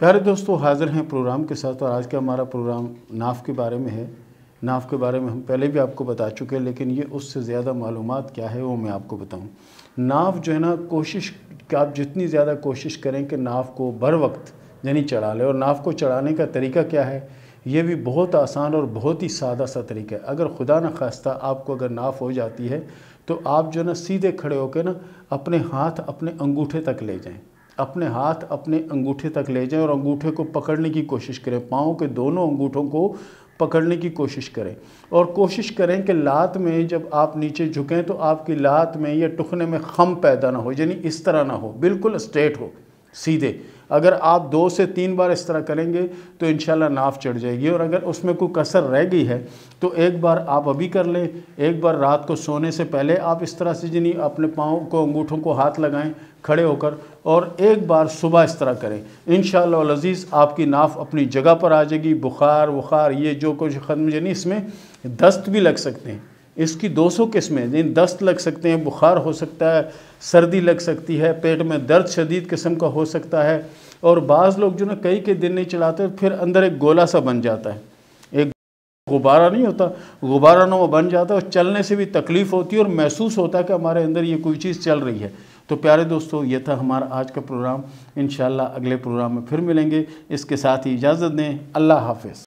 प्यारे दोस्तों, हाज़िर हैं प्रोग्राम के साथ और आज का हमारा प्रोग्राम नाफ के बारे में है। नाफ के बारे में हम पहले भी आपको बता चुके हैं, लेकिन ये उससे ज़्यादा मालूमात क्या है वो मैं आपको बताऊं। नाफ जो है ना, कोशिश आप जितनी ज़्यादा कोशिश करें कि नाफ को बर वक्त यानी चढ़ा लें। और नाफ को चढ़ाने का तरीका क्या है, ये भी बहुत आसान और बहुत ही सादा सा तरीका है। अगर खुदा न खास्ता आपको अगर नाफ हो जाती है तो आप जो है ना सीधे खड़े होकर ना अपने हाथ अपने अंगूठे तक ले जाएँ, अपने हाथ अपने अंगूठे तक ले जाएं और अंगूठे को पकड़ने की कोशिश करें। पाँव के दोनों अंगूठों को पकड़ने की कोशिश करें और कोशिश करें कि लात में जब आप नीचे झुकें तो आपकी लात में या टुखने में खम पैदा ना हो, यानी इस तरह ना हो, बिल्कुल स्ट्रेट हो, सीधे। अगर आप 2 से 3 बार इस तरह करेंगे तो इंशाल्लाह नाफ चढ़ जाएगी। और अगर उसमें कोई कसर रह गई है तो एक बार आप अभी कर लें, एक बार रात को सोने से पहले आप इस तरह से यानी अपने पाँव को अंगूठों को हाथ लगाएं खड़े होकर, और एक बार सुबह इस तरह करें। इंशाल्लाह अज़ीज़ आपकी नाफ अपनी जगह पर आ जाएगी। बुखार वुखार ये जो कुछ ख़त्म, यानी इसमें दस्त भी लग सकते हैं, इसकी 200 किस्में, दस्त लग सकते हैं, बुखार हो सकता है, सर्दी लग सकती है, पेट में दर्द शदीद किस्म का हो सकता है। और बाज़ लोग जो ना कई के दिन नहीं चलाते, फिर अंदर एक गोला सा बन जाता है, एक गुब्बारा नहीं होता, गुब्बारा ना वो बन जाता है और चलने से भी तकलीफ़ होती है और महसूस होता है कि हमारे अंदर ये कोई चीज़ चल रही है। तो प्यारे दोस्तों, ये था हमारा आज का प्रोग्राम। इंशाल्लाह अगले प्रोग्राम में फिर मिलेंगे। इसके साथ ही इजाज़त दें। अल्लाह हाफ़िज़।